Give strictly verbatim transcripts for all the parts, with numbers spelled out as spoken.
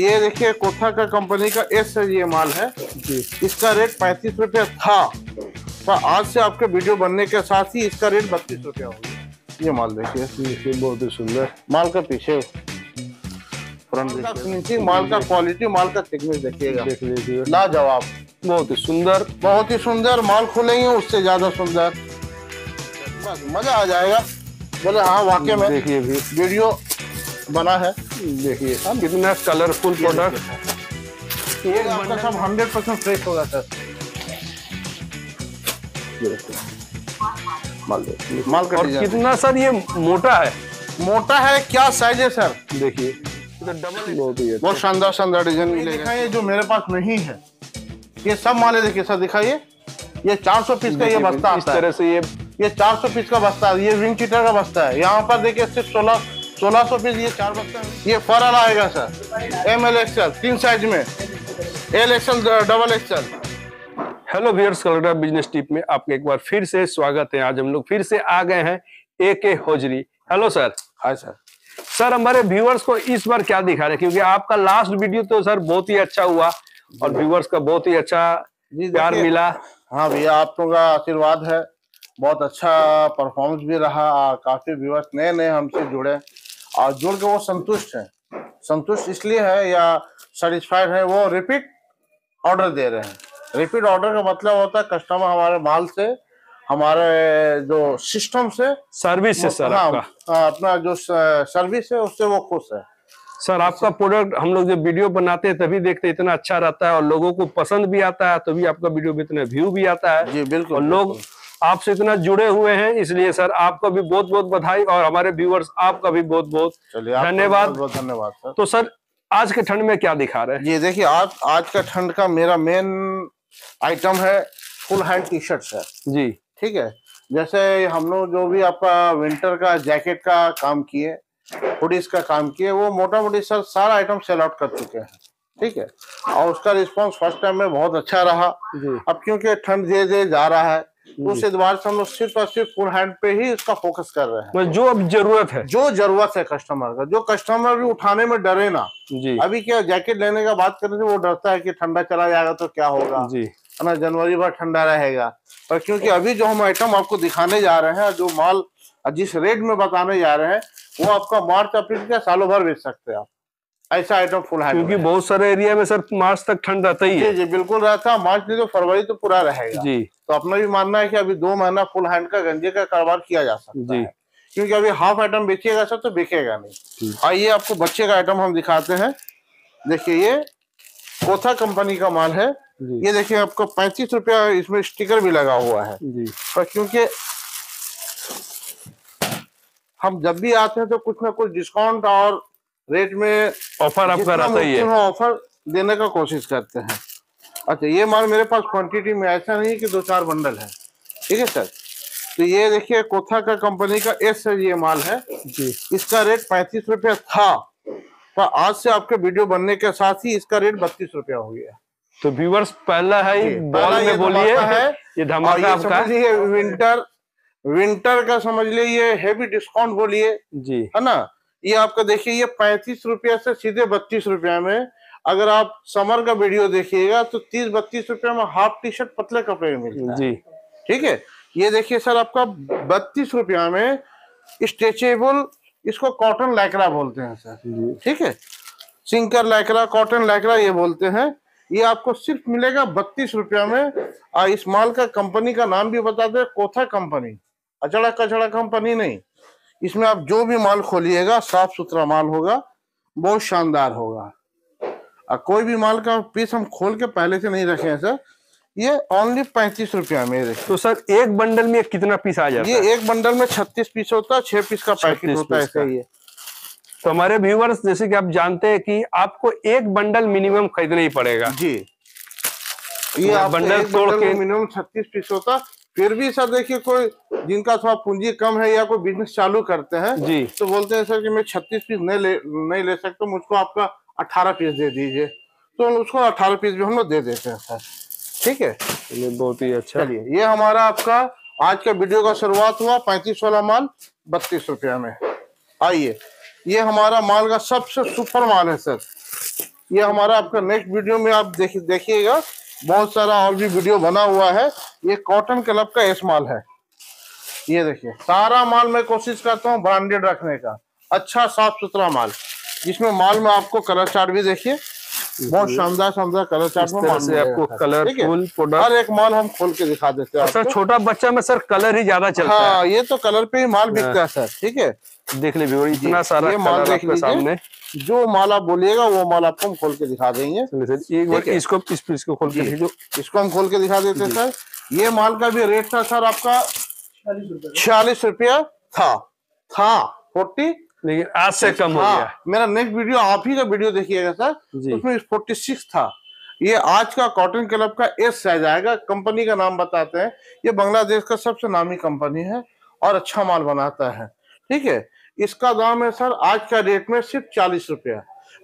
ये देखिए कोठा का कंपनी का एस है ये माल है जी। इसका रेट पैंतीस रुपया था, पर आज से आपके वीडियो बनने के साथ ही इसका रेट बत्तीस रुपया हो गया। ये माल देखिए बहुत ही सुंदर माल का पीछे फ्रंट माल का क्वालिटी माल का थिकनेस देखिएगा लाजवाब, बहुत ही सुंदर बहुत ही सुंदर माल खुलेंगे उससे ज्यादा सुंदर, मजा आ जाएगा। बोले हाँ वाकई में देखिए भी वीडियो बना है, देखिए कितना कलरफुल प्रोडक्ट, ये आपका सब हंड्रेड परसेंट फ्रेश होगा सर। माल माल का कितना सर ये मोटा है, मोटा है क्या साइज है सर देखिए डबल, बहुत शानदार शानदार डिजाइन मिलेगा। ये जो मेरे पास नहीं है ये सब माल है देखिए सर, दिखाइए ये चार सौ पीस का ये बस्ता आता है इस तरह से, ये ये चार सौ पीस का बस्ता है, ये विंग चीटर का बस्ता है। यहाँ पर देखिए सिर्फ सोलह सोलह सौ पीस ये चार बस्ता है। ये फरल आएगा सर एम एल एक्सएल तीन साइज में, L XL double XL. Hello viewers, Kolkata business trip में आपका एक बार फिर से स्वागत है। आज हम लोग फिर से आ गए हैं AK hosiery. Hello sir. Hi sir. Sir हमारे व्यूअर्स को इस बार क्या दिखा रहे, क्योंकि आपका लास्ट वीडियो तो सर बहुत ही अच्छा हुआ और व्यूअर्स का बहुत ही अच्छा प्यार मिला। हाँ भैया आप लोगों का आशीर्वाद है, बहुत अच्छा परफॉर्मेंस भी रहा, काफी व्यूअर्स नए नए हमसे जुड़े और जुड़ के वो संतुष्ट हैं। संतुष्ट इसलिए है या सेटिस्फाइड है, वो रिपीट ऑर्डर दे रहे हैं। रिपीट ऑर्डर का मतलब होता है कस्टमर हमारे माल से, हमारे जो सिस्टम से, सर्विस से सर आपका अपना जो सर्विस है उससे वो खुश है। सर आपका प्रोडक्ट हम लोग जो वीडियो बनाते हैं तभी देखते हैं, इतना अच्छा रहता है और लोगों को पसंद भी आता है, तभी आपका वीडियो में इतना व्यू भी आता है जी। बिल्कुल, और लोग आपसे इतना जुड़े हुए हैं, इसलिए सर आपका भी बहुत बहुत बधाई और हमारे व्यूअर्स आपका भी बहुत बहुत धन्यवाद। धन्यवाद सर। तो सर आज के ठंड में क्या दिखा रहे हैं? ये देखिए आज आज का ठंड का मेरा मेन आइटम है फुल हैंड टी शर्ट है जी। ठीक है, जैसे हम लोग जो भी आपका विंटर का जैकेट का काम किए, हुडीज का काम किए, वो मोटा मोटी सर सारा आइटम सेल आउट कर चुके हैं। ठीक है, और उसका रिस्पांस फर्स्ट टाइम में बहुत अच्छा रहा। अब क्योंकि ठंड धीरे धीरे जा रहा है, उस एतबार से हम लोग सिर्फ और सिर्फ फुल हैंड पे ही इसका फोकस कर रहे हैं। जो अब जरूरत है, जो जरूरत है कस्टमर का, जो कस्टमर भी उठाने में डरे ना जी। अभी क्या जैकेट लेने का बात करने से वो डरता है कि ठंडा चला जाएगा तो क्या होगा जी, है ना, जनवरी भर ठंडा रहेगा। पर क्योंकि अभी जो हम आइटम आपको दिखाने जा रहे हैं, जो माल जिस रेट में बताने जा रहे हैं, वो आपका मार्च अप्रैल के सालों भर बेच सकते हैं आप, ऐसा आइटम फुल है। क्योंकि बहुत सारे एरिया में सर मार्च तक ठंड रहता ही है जी। बिल्कुल रहता, मार्च नहीं तो फरवरी तो पूरा रहेगा जी। तो अपना भी मानना है कि अभी दो महीना फुल हैंड का गंजे का कारोबार किया जा सकता है, क्योंकि अभी हाफ आइटम बेचिएगा सर तो बिकेगा नहीं। और ये आपको बच्चे का आइटम हम दिखाते हैं, देखिये ये कोथा कंपनी का माल है। ये देखिये आपको पैंतीस रुपया इसमें स्टिकर भी लगा हुआ है, पर क्योंकि हम जब भी आते हैं तो कुछ ना कुछ डिस्काउंट और रेट में ऑफर आपका रहता ही है, ऑफर देने का कोशिश करते हैं। अच्छा ये माल मेरे पास क्वांटिटी में ऐसा नहीं है कि दो चार बंडल है। ठीक है सर, तो ये देखिए कोथा का कंपनी का एस है ये माल है जी। इसका रेट पैंतीस रुपया था, पर आज से आपके वीडियो बनने के साथ ही इसका रेट बत्तीस रुपया हो गया। तो व्यूअर्स पहला है बॉल में बोलिए है ये धमाका आपका, विंटर विंटर का समझ लिए, ये हैवी डिस्काउंट बोलिए जी, है ना। ये आपका देखिए ये पैंतीस रुपया से सीधे बत्तीस रुपया में, अगर आप समर का वीडियो देखिएगा तो तीस बत्तीस रुपया में हाफ टी शर्ट पतले कपड़े में मिलता है। ठीक है, ये देखिए सर आपका बत्तीस रुपया में स्ट्रेचेबल, इसको कॉटन लाइक्रा बोलते हैं सर। ठीक है, सिंकर लाइक्रा कॉटन लाइक्रा ये बोलते हैं, ये आपको सिर्फ मिलेगा बत्तीस रुपया में। और इस माल का कंपनी का नाम भी बता दें, कोथा कंपनी, अचड़ा कचड़ा कंपनी नहीं। इसमें आप जो भी माल खोलिएगा साफ सुथरा माल होगा, बहुत शानदार होगा। और कोई भी माल का पीस हम खोल के पहले से नहीं रखे हैं सर, ये ओनली पैंतीस रुपया में। तो सर एक बंडल में कितना पीस आ जाता है? ये एक बंडल में छत्तीस पीस होता है, छह पीस का पैकेट होता है सर। ये तो हमारे व्यूवर्स जैसे कि आप जानते हैं कि आपको एक बंडल मिनिमम खरीदना ही पड़ेगा जी। ये बंडल तोड़ के मिनिमम छत्तीस पीस होता। फिर भी सर देखिए कोई जिनका थोड़ा पूंजी कम है या कोई बिजनेस चालू करते हैं जी, तो बोलते हैं सर कि मैं छत्तीस पीस नहीं ले नहीं ले सकता, मुझको आपका अठारह पीस दे दीजिए, तो उसको अठारह पीस भी हम लोग दे देते हैं सर। ठीक है, ये बहुत ही अच्छा। चलिए ये हमारा आपका आज का वीडियो का शुरुआत हुआ पैंतीस वाला माल बत्तीस रुपया में। आइए ये हमारा माल का सबसे सुपर माल है सर, ये हमारा आपका नेक्स्ट वीडियो में आप देख देखिएगा, बहुत सारा और भी वीडियो बना हुआ है। ये कॉटन क्लब का एस माल है, ये देखिए सारा माल मैं कोशिश करता हूँ ब्रांडेड रखने का, अच्छा साफ सुथरा माल, जिसमें माल में आपको कलर चार्ट भी देखिए, बहुत शानदार शानदार कलर चार्ट में माल से आपको कलरफुल प्रोडक्ट, हर एक माल हम खोल के दिखा देते हैं। सर छोटा बच्चा में सर कलर ही ज्यादा चलता है। हाँ, ये तो कलर पे ही माल बिकता है सर। ठीक है, देख लीजिए इतना सारा माल देख लीजिए, सामने जो माल आप बोलिएगा वो माल आपको हम खोल के दिखा देंगे। एक बार इसको इस पीस को खोल के जो इसको हम खोल के दिखा देते हैं सर। ये माल का भी रेट था सर आपका छियालीस रुपया था था फोर्टी, लेकिन आज से कम हो गया। मेरा नेक्स्ट वीडियो आप ही का वीडियो देखिएगा सर, उसमें छियालीस था। ये आज का कॉटन क्लब का एस साइज आएगा। कंपनी का नाम बताते हैं, ये बांग्लादेश का सबसे नामी कंपनी है और अच्छा माल बनाता है। ठीक है, इसका दाम है सर आज का रेट में सिर्फ चालीस रुपया,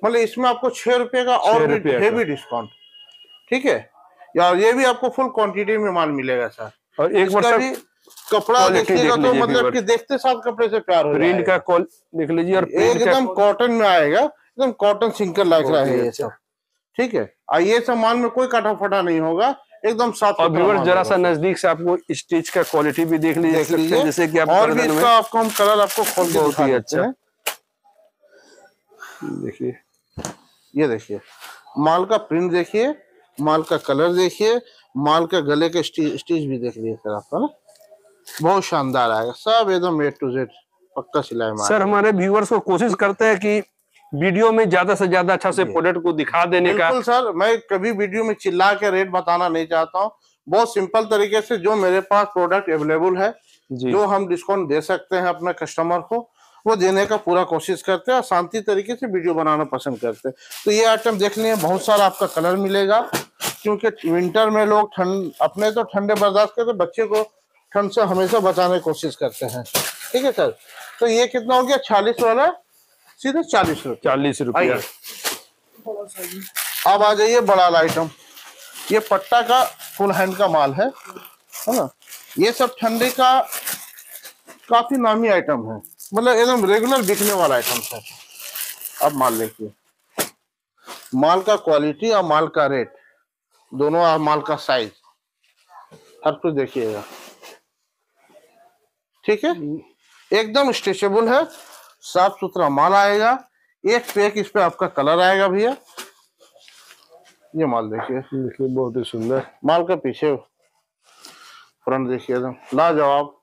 मतलब इसमें आपको छह रुपये का और भी हेवी डिस्काउंट। ठीक है, और ये भी आपको फुल क्वांटिटी में माल मिलेगा सर। और एक बार कपड़ा देखिएगा तो मतलब कि देखते साथ कपड़े से प्यार हो जाएगा। प्रिंट का कॉल देख लीजिए और एकदम कॉटन में आएगा, एकदम कॉटन सिंकर लाइक्रा है ये सब। ठीक है, और ये सामान में कोई काटा फटा नहीं होगा, एकदम साफ। और व्यूअर्स जरा सा नजदीक से आपको स्टिच का क्वालिटी भी देख लीजिए, जैसे कि आप और इसका आपको हम कलर आपको खोल के दिखा देते हैं। देखिए, ये देखिए माल का प्रिंट देखिए, माल का कलर देखिए, माल का गले का स्टिच भी देख लीजिए सर आपका, बहुत शानदार आएगा सब एकदम ए टू जेड पक्का सिलाई माल। सर हमारे व्यूअर्स को कोशिश करते हैं कि वीडियो में ज्यादा से ज्यादा अच्छा से प्रोडक्ट को दिखा देने का। सर मैं कभी वीडियो में चिल्ला के रेट बताना नहीं चाहता हूँ, बहुत सिंपल तरीके से जो मेरे पास प्रोडक्ट अवेलेबल है जी। जो हम डिस्काउंट दे सकते हैं अपने कस्टमर को, वो देने का पूरा कोशिश करते हैं और शांति तरीके से वीडियो बनाना पसंद करते हैं। तो ये आइटम देख लिए, बहुत सारा आपका कलर मिलेगा, क्योंकि विंटर में लोग ठंड अपने तो ठंडे बर्दाश्त करते, बच्चे को ठंड से हमेशा बचाने की कोशिश करते हैं। ठीक है सर, तो ये कितना हो गया छियालीस वाला, सीधे चालीस रुपये चालीस रुपये अब आ जाइए बड़ा आइटम। ये पट्टा का फुल हैंड का माल है, है ना। ये सब ठंडे का काफी नामी आइटम है, मतलब एकदम रेगुलर बिकने वाला आइटम है। अब माल देखिए, माल का क्वालिटी और माल का रेट दोनों और माल का साइज हर कुछ देखिएगा। ठीक है, एकदम स्ट्रेचेबल है, साफ सुथरा माल आएगा। एक पे एक इस पे आपका कलर आएगा भैया। ये माल देखिए, देखिए बहुत ही सुंदर माल का पीछे फ्रंट देखिए एकदम लाजवाब।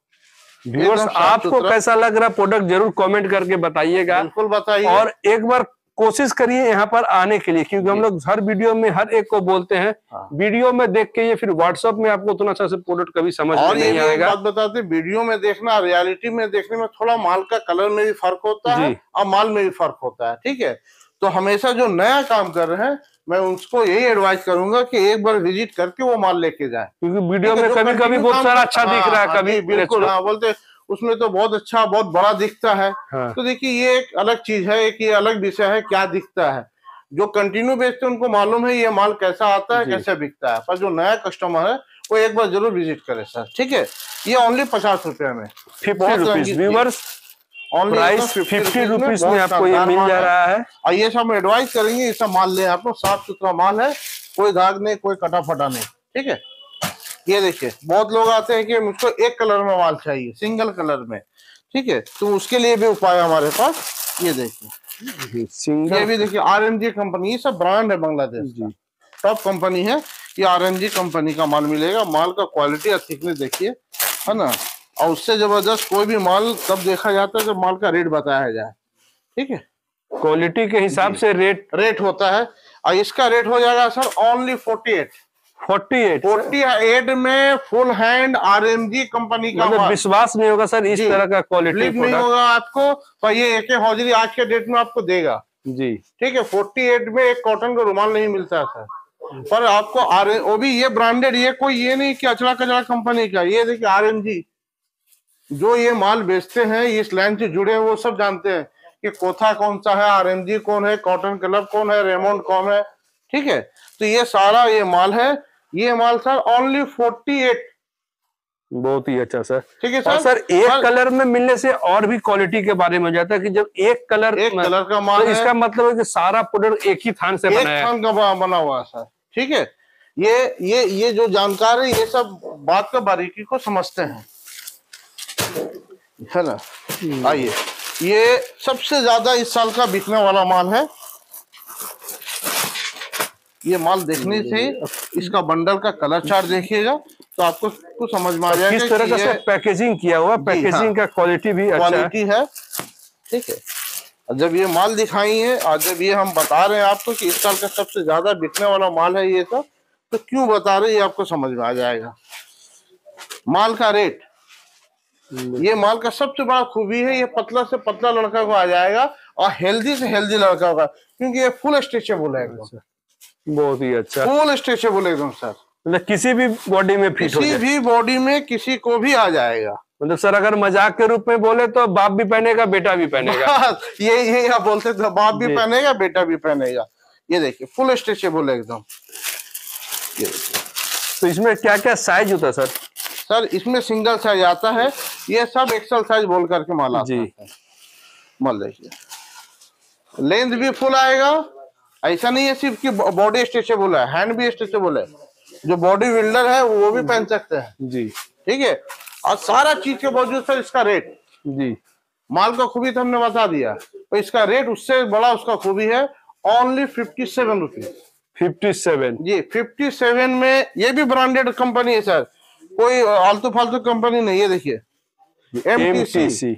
व्यूअर्स आपको कैसा लग रहा प्रोडक्ट जरूर कमेंट करके बताइएगा, बिल्कुल बताइए। और एक बार कोशिश करिए यहाँ पर आने के लिए, क्योंकि हम लोग हर वीडियो में हर एक को बोलते हैं। हाँ। वीडियो में देख के ये फिर व्हाट्सएप में आपको उतना अच्छा से प्रोडक्ट कभी समझ और नहीं आएगा। बात बताते हैं, वीडियो में देखना रियलिटी में देखने में थोड़ा माल का कलर में भी फर्क होता है और माल में भी फर्क होता है। ठीक है, तो हमेशा जो नया काम कर रहे हैं मैं उसको यही एडवाइस करूंगा कि एक बार विजिट करके वो माल लेके जाए, क्योंकि वीडियो में कभी कभी बहुत सारा अच्छा दिख रहा है, कभी बिल्कुल हाँ बोलते उसमें तो बहुत अच्छा बहुत बड़ा दिखता है। हाँ। तो देखिए ये एक अलग चीज है, एक ये अलग विषय है क्या दिखता है। जो कंटिन्यू बेचते हैं उनको मालूम है ये माल कैसा आता है, कैसे बिकता है, पर जो नया कस्टमर है वो एक बार जरूर विजिट करे सर। ठीक है, ये ओनली पचास रुपया में फिफ्टी रुपीज में आपको ये मिल जा रहा है। और ये सब एडवाइस करेंगे, ये सब माल ले आपको, साफ सुथरा माल है, कोई दाग नहीं, कोई कटा फटा नहीं। ठीक है, ये देखिए बहुत लोग आते हैं कि मुझको एक कलर में माल चाहिए, सिंगल कलर में। ठीक है, तो उसके लिए भी उपाय हमारे पास। ये देखिए सिंगल, ये भी देखिए आरएमजी कंपनी, ये सब ब्रांड है बांग्लादेश की, टॉप कंपनी है। ये आरएमजी कंपनी का माल मिलेगा, माल का क्वालिटी और थिकनेस देखिए, है ना। और उससे जबरदस्त कोई भी माल तब देखा जाता है जब माल का रेट बताया जाए। ठीक है, क्वालिटी के हिसाब से रेट रेट होता है। और इसका रेट हो जाएगा sir only forty eight forty eight forty eight में फुल हैंड आरएमजी कंपनी का। मतलब विश्वास नहीं होगा सर इस तरह का क्वालिटी नहीं होगा आपको, पर ये एके हौजरी आज के डेट में आपको देगा जी। ठीक है, फोर्टी एट में एक कॉटन का रुमाल नहीं मिलता सर, पर आपको आर वो भी ये ब्रांडेड, ये कोई ये नहीं कि अचरा कचरा कंपनी का। ये देखिए आरएमजी जो ये माल बेचते हैं, इस लाइन से जुड़े हैं, वो सब जानते हैं कि कोथा कौन सा है, आरएमजी कौन है, कॉटन क्लब कौन है, रेमोंड कौन है। ठीक है, तो ये सारा ये माल है, ये माल सर ओनली फोर्टी एट बहुत ही अच्छा सर, ठीक है सर। सर एक सर, कलर में मिलने से और भी क्वालिटी के बारे में जाता है कि जब एक कलर एक कलर का माल तो इसका मतलब है कि सारा प्रोडक्ट एक ही थान से बना है, थान का बना हुआ है सर, ठीक है। ये ये ये जो जानकार है ये सब बात का बारीकी को समझते हैं, है ना। आइए, ये सबसे ज्यादा इस साल का बिकने वाला माल है। ये माल देखने से इसका बंडल का कलर चार्ट देखिएगा तो आपको कुछ समझ में आ जाएगा। किस तरह का पैकेजिंग किया हुआ, पैकेजिंग का क्वालिटी भी अच्छा क्वालिटी है, ठीक है। जब ये माल दिखाई है और जब ये हम बता रहे हैं आपको कि इस साल का सबसे ज्यादा बिकने वाला माल है ये सब, तो क्यों बता रहे हैं आपको समझ में आ जाएगा। माल का रेट, ये माल का सबसे बड़ा खूबी है, ये पतला से पतला लड़का को आ जाएगा और हेल्दी से हेल्दी लड़का होगा, क्योंकि ये फुल स्ट्रेचेबल है, बहुत ही अच्छा फुल स्ट्रेचेबल एकदम सर। मतलब किसी भी बॉडी में फिट हो जाए, किसी भी बॉडी में किसी को भी आ जाएगा। मतलब सर अगर मजाक के रूप में बोले तो बाप भी पहनेगा बेटा भी पहनेगा, ये ये आप बोलते थे, बाप भी पहनेगा बेटा भी पहनेगा। ये देखिए फुल स्ट्रेचेबल एकदम। तो इसमें क्या क्या साइज होता है सर? सर इसमें सिंगल साइज आता है, ये सब एक्सल साइज बोल करके माल आता है। माल देखिए लेंथ भी फुल आएगा, ऐसा नहीं है सिर्फ कि बॉडी स्ट्रेचेबल है, हैंड भी स्ट्रेचेबल है, जो बॉडी बिल्डर है वो भी पहन सकते हैं जी, ठीक है। और सारा चीज के बावजूद सर इसका रेट जी, माल का खूबी तो हमने बता दिया, और इसका रेट उससे बड़ा उसका खूबी है, only fifty seven rupees fifty seven जी फिफ्टी सेवन में। ये भी ब्रांडेड कंपनी है सर, कोई आलतू फालतू कंपनी नहीं है। देखिए एमटीसीसी,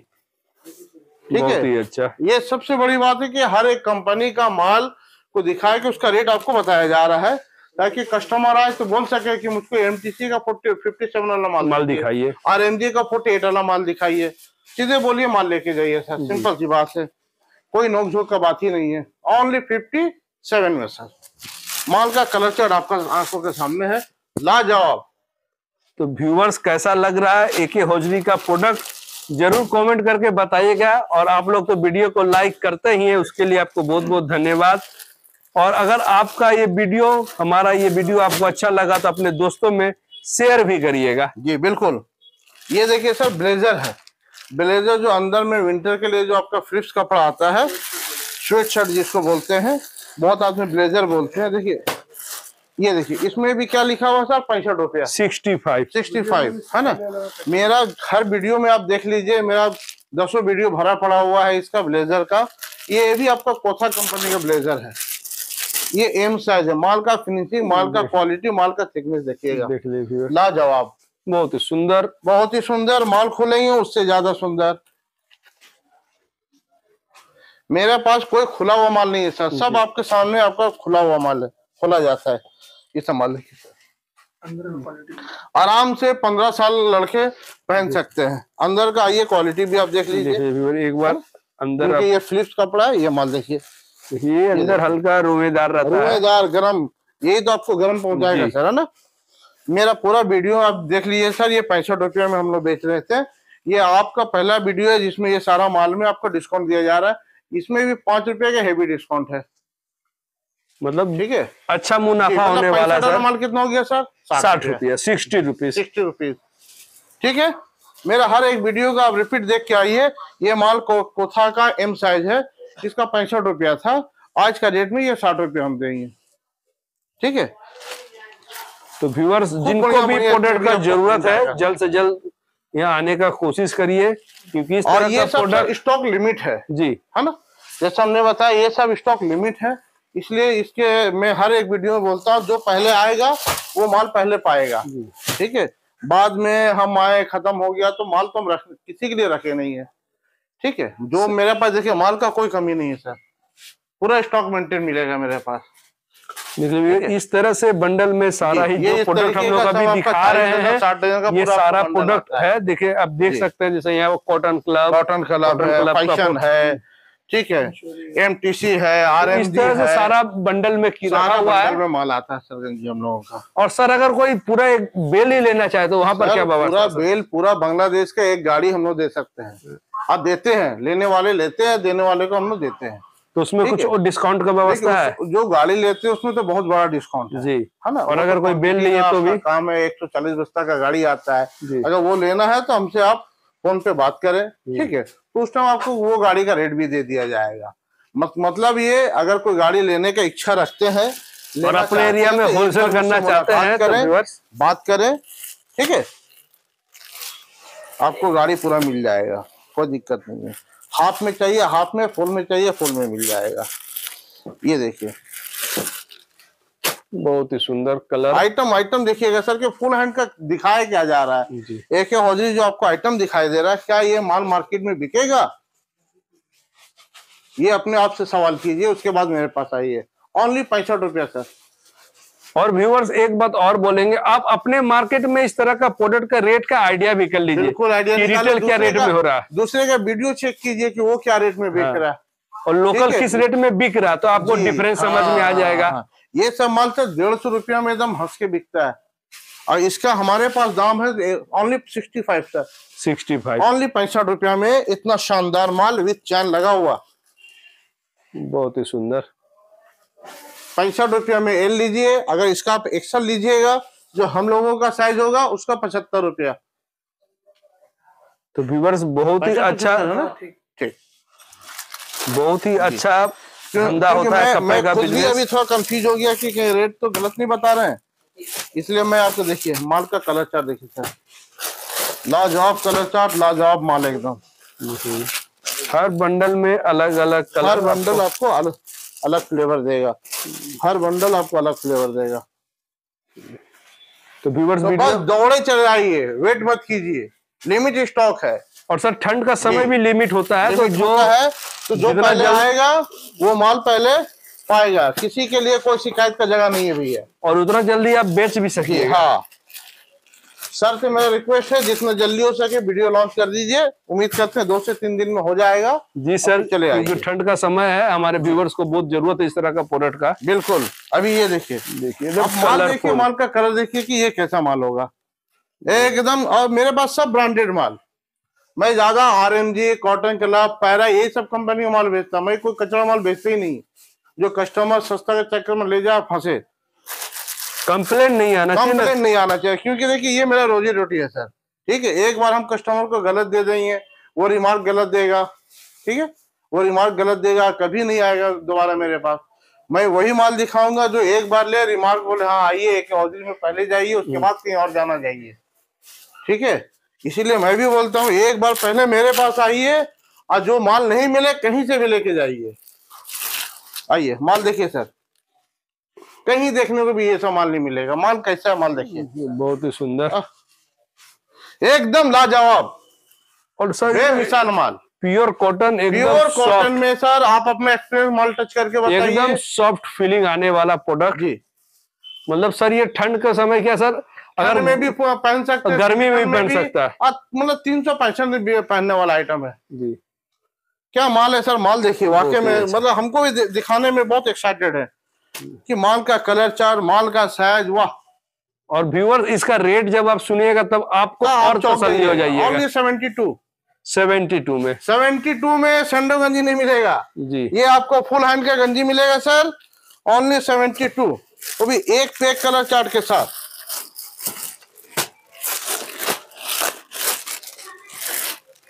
ठीक है। अच्छा, ये सबसे बड़ी बात है कि हर एक कंपनी का माल को दिखाया कि उसका रेट आपको बताया जा रहा है, ताकि कस्टमर आए तो बोल सके कि मुझको एमटीसी का फोर्टी, फिफ्टी सेवन वाला माल माल दिखाइए, आरएमजी का फोर्टी एट वाला माल दिखाइए, सीधे बोलिए माल लेके जाइए सर, सिंपल सी बात है, कोई नोकझोंक का बात ही नहीं है। ओनली फिफ्टी सेवन में सर। माल का कलर चार्ट आपका आंखों के सामने है, लाजवाब। तो व्यूवर्स कैसा लग रहा है एके हॉजरी का प्रोडक्ट, जरूर कमेंट करके बताइएगा। और आप लोग तो वीडियो को लाइक करते ही है, उसके लिए आपको बहुत बहुत धन्यवाद। और अगर आपका ये वीडियो, हमारा ये वीडियो आपको अच्छा लगा तो अपने दोस्तों में शेयर भी करिएगा जी, बिल्कुल। ये देखिए सर ब्लेजर है, ब्लेजर जो अंदर में विंटर के लिए जो आपका फ्रिप्स कपड़ा आता है, स्वेट शर्ट जिसको बोलते हैं, बहुत आदमी ब्लेजर बोलते हैं। देखिए ये देखिए इसमें भी क्या लिखा हुआ सर, पैंसठ रुपया सिक्सटी फाइव सिक्सटी फाइव है ना। मेरा हर वीडियो में आप देख लीजिए, मेरा दसों वीडियो भरा पड़ा हुआ है इसका ब्लेजर का। ये भी आपका कोथा कंपनी का ब्लेजर है, ये एम साइज है। माल का फिनिशिंग, माल का क्वालिटी, माल का थिकनेस देखिएगा, देख लीजिए लाजवाब, बहुत ही सुंदर, बहुत ही सुंदर। माल खुलेंगे उससे ज्यादा सुंदर। मेरे पास कोई खुला हुआ माल नहीं है सर, सब आपके सामने आपका खुला हुआ माल है, खोला जाता है। इस माल आराम से पंद्रह साल लड़के पहन सकते हैं। अंदर का आइए क्वालिटी भी आप देख लीजिए एक बार, अंदर ये फ्लिप्स कपड़ा है। ये माल देखिए, ये अंदर हल्का रुमेदार रहता है, रुमेदार गरम, यही तो आपको गरम पहुंचाएगा सर, है ना। मेरा पूरा वीडियो आप देख लीजिए सर। ये पैंसठ रुपये में हम लोग बेच रहे थे। ये आपका पहला वीडियो है जिसमें ये सारा माल में आपको डिस्काउंट दिया जा रहा है। इसमें भी पांच रुपये का हेवी डिस्काउंट है, मतलब ठीक है, अच्छा मुनाफा होने वाला है। माल कितना हो गया सर? साठ रुपये, सिक्सटी रुपीज सिक्सटी रुपीज ठीक है। मेरा हर एक वीडियो का आप रिपीट देख के आइए। ये माल कोथा का एम साइज है, इसका पैंसठ रुपया था, आज का रेट में ये साठ रुपया हम देंगे, ठीक है। तो व्यूअर्स जिनको भी प्रोडक्ट का जरूरत है, जल्द से जल्द यहाँ आने का कोशिश करिए, क्योंकि इस तरह का प्रोडक्ट स्टॉक लिमिट है जी, है ना। जैसा हमने बताया ये सब स्टॉक लिमिट है, इसलिए इसके मैं हर एक वीडियो में बोलता हूँ जो पहले आएगा वो माल पहले पाएगा, ठीक है। बाद में हम आए खत्म हो गया तो माल तो हम रख किसी के लिए रखे नहीं है, ठीक है। जो मेरे पास देखिए माल का कोई कमी नहीं है सर, पूरा स्टॉक मेंटेन मिलेगा मेरे पास। इस तरह से बंडल में सारा ही जो प्रोडक्ट हम लोग अभी दिखा रहे हैं, ये सारा प्रोडक्ट है। देखिए आप देख सकते हैं, जैसे यहाँ cotton club, cotton club fashion है, ठीक है, एमटीसी है, आरएमजी है, इस तरह से सारा बंडल में सारा बंडल में माल आता है सर जी हम लोगों का। और सर अगर कोई पूरा एक बेल ही लेना चाहे तो वहाँ पर क्या बात है? पूरा बेल, पूरा बांग्लादेश का एक गाड़ी हम लोग दे सकते हैं। आप देते हैं, लेने वाले लेते हैं, देने वाले को हम लोग देते हैं। तो उसमें कुछ और डिस्काउंट का व्यवस्था है? जो गाड़ी लेते हैं उसमें तो बहुत बड़ा डिस्काउंट है जी, है ना। और अगर कोई बेल लिए तो भी काम है, एक सौ चालीस बस्ता का गाड़ी आता है, अगर वो लेना है तो हमसे आप फोन पे बात करें, ठीक है, तो उस टाइम आपको वो गाड़ी का रेट भी दे दिया जाएगा। मत, मतलब ये अगर कोई गाड़ी लेने का इच्छा रखते हैं और अपने एरिया में होलसेल करना चाहते हैं तो बात करें, ठीक है, आपको गाड़ी पूरा मिल जाएगा, कोई दिक्कत नहीं है। हाफ में चाहिए हाफ में, फुल में चाहिए फुल में मिल जाएगा। ये देखिए बहुत ही सुंदर कलर आइटम आइटम देखिएगा सर कि फुल हैंड का दिखाया क्या जा रहा है। एके हौजरी जो आपको आइटम दिखाई दे रहा है, क्या ये माल मार्केट में बिकेगा? ये अपने आप से सवाल कीजिए, उसके बाद मेरे पास आइए। ओनली पैंसठ रुपया सर। और व्यूअर्स एक बात और बोलेंगे, आप अपने मार्केट में इस तरह का प्रोडक्ट का रेट का आइडिया भी कर लीजिए, बिल्कुल आइडिया निकालिए क्या रेट में हो रहा है, दूसरे का वीडियो चेक कीजिए कि वो क्या रेट में बिक रहा है और लोकल किस रेट में बिक रहा है, तो आपको डिफरेंस समझ में आ जाएगा। ये सब माल सर डेढ़ सौ रुपया में एकदम हंस के बिकता है और इसका हमारे पास दाम है only sixty five sir, sixty five only पैंसठ रुपया में इतना शानदार माल विद चैन लगा हुआ, बहुत ही सुंदर। पैंसठ रुपया में एल लीजिए, अगर इसका आप एक्सल लीजिएगा जो हम लोगों का साइज होगा उसका पचहत्तर रुपया। तो व्यूअर्स बहुत ही अच्छा है ना, ठीक, बहुत ही अच्छा धंधा होता है कपड़े का बिजनेस। मैं अभी थोड़ा कंफ्यूज हो गया कि कहीं रेट तो गलत नहीं बता रहे हैं, इसलिए मैं आपको, देखिए माल का कलर चार्ट देखिए सर, लाजवाब कलर चार्ट, लाजवाब माल एकदम। हर बंडल में अलग अलग कलर, हर बंडल आपको अलग अलग फ्लेवर देगा, हर बंडल आपको अलग फ्लेवर देगा। तो व्यूअर्स तो बस दौड़े चल आइए, वेट मत कीजिए, लिमिट स्टॉक है। और सर ठंड का समय भी लिमिट होता है, तो जो है तो जो पहले आएगा वो माल पहले पाएगा, किसी के लिए कोई शिकायत का जगह नहीं है भैया, और उतना जल्दी आप बेच भी सकिए। हाँ सर से मेरा रिक्वेस्ट है जितना जल्दी हो सके वीडियो लॉन्च कर दीजिए, उम्मीद करते हैं दो से तीन दिन में हो जाएगा। जी सर, चले आइए, ठंड का समय है, हमारे व्यूअर्स को बहुत जरूरत है इस तरह का प्रोडक्ट का। बिल्कुल, अभी ये देखिए देखिए माल देखिए, माल का कलर देखिए कि ये कैसा माल होगा एकदम। और मेरे पास सब ब्रांडेड माल, मैं ज्यादा आरएमजी, कॉटन क्लब, पैरा, ये सब कंपनी का माल बेचता, मैं कोई कचरा माल बेचते ही नहीं, जो कस्टमर सस्ता के चक्कर में ले जाए फंसे। कंप्लेन नहीं आना चाहिए, कंप्लेन नहीं आना चाहिए, क्योंकि देखिए ये मेरा रोजी रोटी है सर, ठीक है। एक बार हम कस्टमर को गलत दे देंगे, वो रिमार्क गलत देगा, ठीक है, वो रिमार्क गलत देगा, कभी नहीं आएगा दोबारा मेरे पास। मैं वही माल दिखाऊंगा जो एक बार ले, रिमार्क बोले हाँ आइए एक हौजरी में पहले जाइए, उसके बाद कहीं और जाना चाहिए, ठीक है। इसीलिए मैं भी बोलता हूँ एक बार पहले मेरे पास आइए, और जो माल नहीं मिले कहीं से भी लेके जाइए। आइए माल देखिए सर, कहीं देखने को भी ऐसा माल नहीं मिलेगा। माल कैसा है माल देखिए, बहुत ही सुंदर एकदम लाजवाब और सर बेमिसाल माल, प्योर कॉटन, एकदम कॉटन में सर आप अपना एक्सपीरियंस माल टच करके बताइए, एकदम सॉफ्ट फीलिंग आने वाला प्रोडक्ट जी। मतलब सर ये ठंड का समय क्या सर, अगर में भी पहन सकते, गर्मी में भी पहन सकता है, मतलब तीन सौ पैंसठ पहनने वाला आइटम है जी। क्या माल है सर, माल देखिए वाकई में, मतलब हमको भी दिखाने में बहुत एक्साइटेड है कि माल का कलर चार्ट, माल का साइज, वाह। और व्यूअर्स इसका रेट जब आप सुनिएगा तब आपको और तसल्ली हो जाएगी। सेवेंटी टू सेवेंटी टू में सेवेंटी टू में सैंडो गंजी नहीं मिलेगा जी, ये आपको फुल हैंड का गंजी मिलेगा सर ओनली सेवेंटी टू, वो भी एक पैक कलर चार्ट के साथ।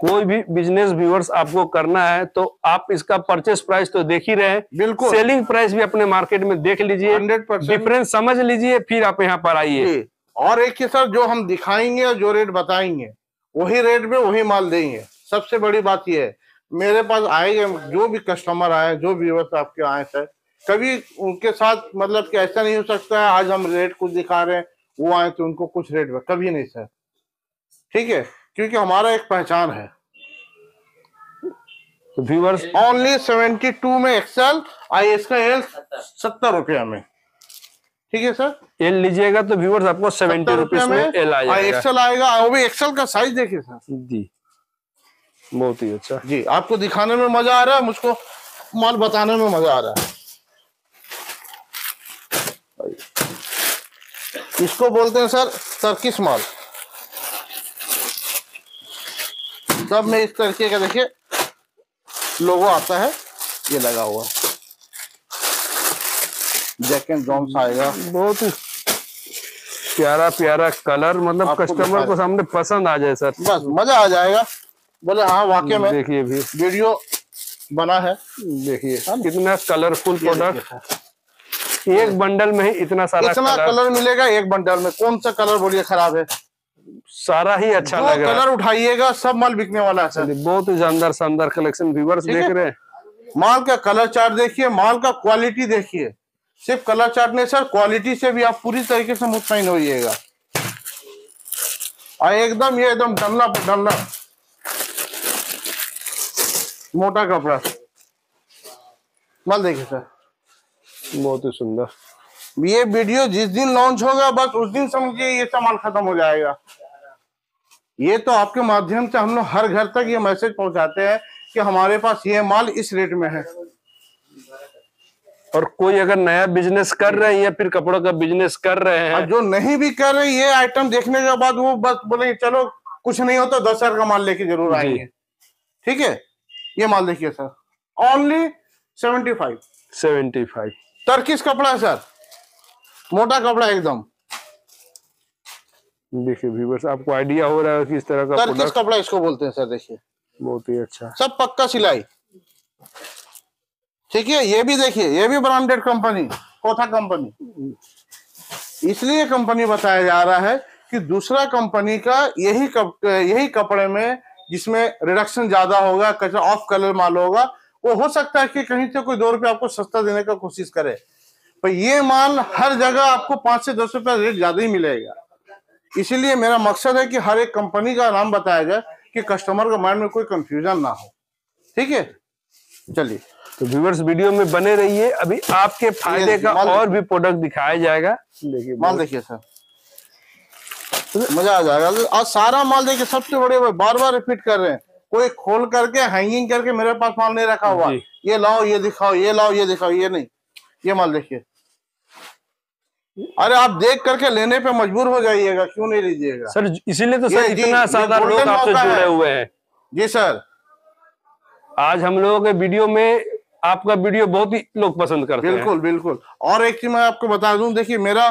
कोई भी बिजनेस व्यूअर्स आपको करना है तो आप इसका परचेस प्राइस तो देख ही रहे, बिल्कुल सेलिंग प्राइस भी अपने मार्केट में देख लीजिए, हंड्रेड परसेंट डिफरेंस समझ लीजिए, फिर आप यहाँ पर आइए। और एक ही सर जो हम दिखाएंगे और जो रेट बताएंगे वही रेट में वही माल देंगे। सबसे बड़ी बात यह है, मेरे पास आए जो भी कस्टमर आए, जो व्यूअर्स आपके आए सर, कभी उनके साथ मतलब कि ऐसा नहीं हो सकता है आज हम रेट कुछ दिखा रहे हैं, वो आए तो उनको कुछ रेट में, कभी नहीं सर, ठीक है, क्योंकि हमारा एक पहचान है। तो व्यूअर्स ओनली सेवेंटी टू में एक्सेल, आई एस का एल सत्तर रुपया में, ठीक है सर। एल लीजिएगा तो व्यूअर्स आपको सेवेंटी रुपया में एल आएगा, एक्सेल आएगा, वो भी एक्सेल का साइज देखिए सर जी, बहुत ही अच्छा जी। आपको दिखाने में मजा आ रहा है, मुझको माल बताने में मजा आ रहा है। इसको बोलते हैं सर टर्किश माल। सब में इस तरीके का देखिए लोगो आता है, ये लगा हुआ जैक एंड जॉम्स आएगा। बहुत प्यारा प्यारा कलर, मतलब कस्टमर को सामने पसंद आ जाए सर, बस मजा आ जाएगा। बोले हाँ वाकई में देखिए भी वीडियो बना है, देखिए कितना कलरफुल प्रोडक्ट। एक बंडल में ही इतना सारा इतना कलर, कलर मिलेगा एक बंडल में। कौन सा कलर बोलिए खराब है, सारा ही अच्छा लग रहा है। कलर उठाइएगा सब माल बिकने वाला है सर। बहुत जानदार शानदार कलेक्शन व्यूअर्स देख रहे हैं। माल का कलर चार्ट देखिए, माल का क्वालिटी देखिए, सिर्फ कलर चार्ट नहीं सर, क्वालिटी से भी आप पूरी तरीके से मुतमईन होइएगा। और एकदम ये एकदम डलना डलना मोटा कपड़ा माल देखिए सर, बहुत ही सुंदर। ये वीडियो जिस दिन लॉन्च होगा बस उस दिन समझिए ये सामान खत्म हो जाएगा। ये तो आपके माध्यम से हम लोग हर घर तक ये मैसेज पहुंचाते हैं कि हमारे पास ये माल इस रेट में है। और कोई अगर नया बिजनेस कर रहे हैं या फिर कपड़ों का बिजनेस कर रहे हैं, जो नहीं भी कर रहे, ये आइटम देखने के बाद वो बस बोले चलो कुछ नहीं होता दस हजार का माल लेके जरूर आएंगे। ठीक है, ये माल देखिए sir, only seventy five seventy five Turkish कपड़ा है सर, मोटा कपड़ा एकदम। देखिए व्यूअर्स आपको आइडिया हो रहा है कि इस तरह का टर्किश कपड़ा इसको बोलते हैं सर। देखिए बहुत ही अच्छा, सब पक्का सिलाई। ठीक है, ये भी देखिए, ये भी ब्रांडेड कंपनी कोथा कंपनी। इसलिए कंपनी बताया जा रहा है कि दूसरा कंपनी का यही कप, यही कपड़े में जिसमें रिडक्शन ज्यादा होगा, कचरा ऑफ कलर माल होगा, वो हो सकता है कि कहीं से कोई दो रुपये आपको सस्ता देने का कोशिश करे, पर ये माल हर जगह आपको पांच से दस रुपया रेट ज्यादा ही मिलेगा। इसीलिए मेरा मकसद है कि हर एक कंपनी का नाम बताया जाए कि कस्टमर के माइंड में कोई कंफ्यूजन ना हो। ठीक है, चलिए तो व्यूअर्स वीडियो में बने रहिए, अभी आपके फायदे का और भी प्रोडक्ट दिखाया जाएगा। देखिए माल देखिए सर, मजा आ जाएगा। और सारा माल देखिए, सबसे बड़े बार बार रिपीट कर रहे हैं, कोई खोल करके हैंगिंग करके मेरे पास माल नहीं रखा हुआ, ये लाओ ये दिखाओ ये लाओ ये दिखाओ, ये नहीं। ये माल देखिए, अरे आप देख करके लेने पे मजबूर हो जाइएगा, क्यों नहीं लीजिएगा सर। इसीलिए तो सर इतना सारा लोग आपसे जुड़े हुए हैं। जी सर, आज हम लोगों के वीडियो में आपका वीडियो बहुत ही लोग पसंद करते हैं। बिल्कुल बिल्कुल। और एक चीज मैं आपको बता दूं, देखिए मेरा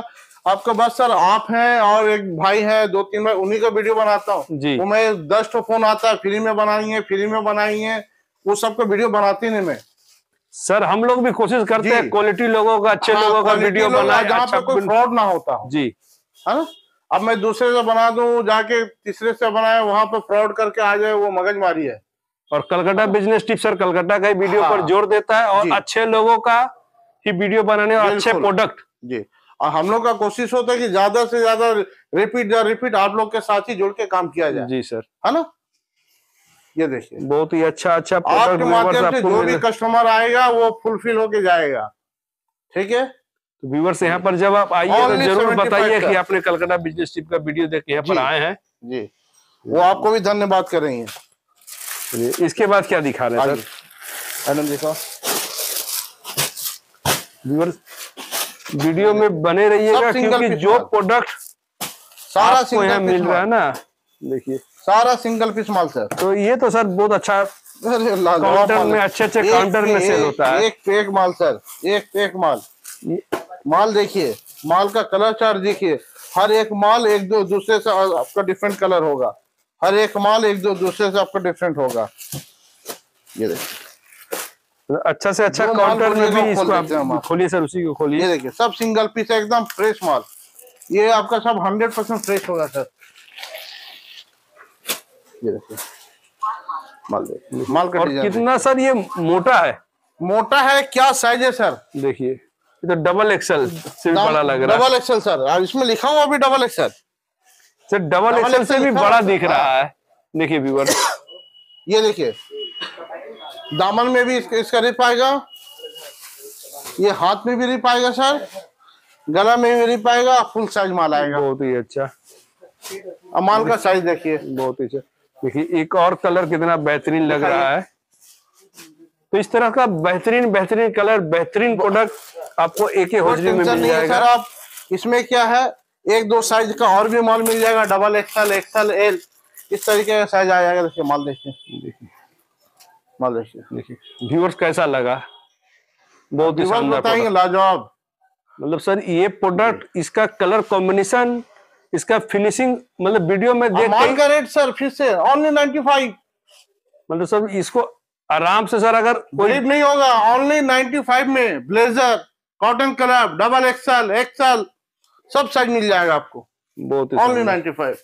आपका बात सर, आप हैं और एक भाई है, दो तीन भाई, उन्हीं का वीडियो बनाता हूँ जी। वो मैं दस तो फोन आता है, फ्री में बनाएंगे फ्री में बनाएंगे, वो सबका वीडियो बनाती नहीं मैं सर। हम लोग भी कोशिश करते हैं क्वालिटी लोगों का, अच्छे हाँ, लोगों का वीडियो बनाए जहाँ पे कोई फ्रॉड ना होता हो जी, है ना। अब मैं दूसरे से बना दूं जाके, तीसरे से बनाए, वहां पे फ्रॉड करके आ जाए, वो मगजमारी है। और Calcutta business tip sir Calcutta का वीडियो पर जोर देता है, और अच्छे लोगों का ही वीडियो बनाने और अच्छे प्रोडक्ट जी। और हम लोग का कोशिश होता है कि ज्यादा से ज्यादा रिपीट रिपीट आप लोग के साथ ही जुड़ के काम किया जाए जी सर, है ना। ये देखिए बहुत ही अच्छा अच्छा आपके माध्यम से जो भी कस्टमर आएगा वो फुलफिल होके जाएगा। ठीक है, तो व्यूअर्स यहाँ पर जब आप आइए तो जरूर बताइए कि आपने कलकत्ता बिजनेस ट्रिप का वीडियो देख के यहाँ पर आए हैं जी, वो आपको भी धन्यवाद करेंगे। इसके बाद क्या दिखा रहे हैं वीडियो में बने रहिएगा, क्योंकि जो प्रोडक्ट सारा सिंगल मिल रहा है ना, देखिए सारा सिंगल पीस माल सर। तो ये तो सर बहुत अच्छा काउंटर में, अच्छे अच्छे काउंटर में सेल होता है। एक पेक माल सर, एक पेक माल ये? माल देखिए, माल का कलर चार्ट देखिए, हर एक माल एक दो दूसरे से आपका डिफरेंट कलर होगा, हर एक माल एक दो दूसरे से आपका डिफरेंट होगा। ये देखिए अच्छा से अच्छा काउंटर में भी इसको खोलिए सर, उसी को खोलिए। ये देखिए सब सिंगल पीस है, एकदम फ्रेश माल। ये आपका सब हंड्रेड परसेंट फ्रेश होगा सर। ये माल माल का और कितना सर ये मोटा है, मोटा है क्या साइज है सर। देखिए ये तो डबल एक्सल से भी बड़ा लग रहा है, डबल एक्सल सर, और इसमें लिखा हुआ भी double XL sir, double XL से भी बड़ा दिख रहा है। देखिए व्यूअर ये देखिए दामन में भी इसका रिप आएगा, ये हाथ में भी रिप आएगा सर, गला में भी रिप आएगा, फुल साइज माल आएगा। बहुत ही अच्छा माल का साइज देखिए, बहुत ही अच्छा। देखिए एक और कलर कितना बेहतरीन लग रहा है। तो इस तरह का बेहतरीन बेहतरीन कलर, बेहतरीन प्रोडक्ट आपको एक ही होजरी में मिल जाएगा। आप इसमें क्या है, एक दो साइज का और भी माल मिल जाएगा, डबल एक्सल एक्सल एल, इस तरीके का साइज आ जाएगा। देखिए माल देखिए, मलेशिया। देखिए व्यूअर्स कैसा लगा, बहुत ही शानदार बताएंगे, लाजवाब। मतलब सर ये प्रोडक्ट, इसका कलर कॉम्बिनेशन, इसका फिनिशिंग, मतलब वीडियो में देख माल का रेट सर फिर से ओनली नाइन्टी फाइव। मतलब सर इसको आराम से सर अगर कोई नहीं होगा, ओनली नाइन्टी फाइव में blazer, cotton club, double XL, XL सब साइज मिल जाएगा आपको, बहुत ओनली नाइन्टी फाइव।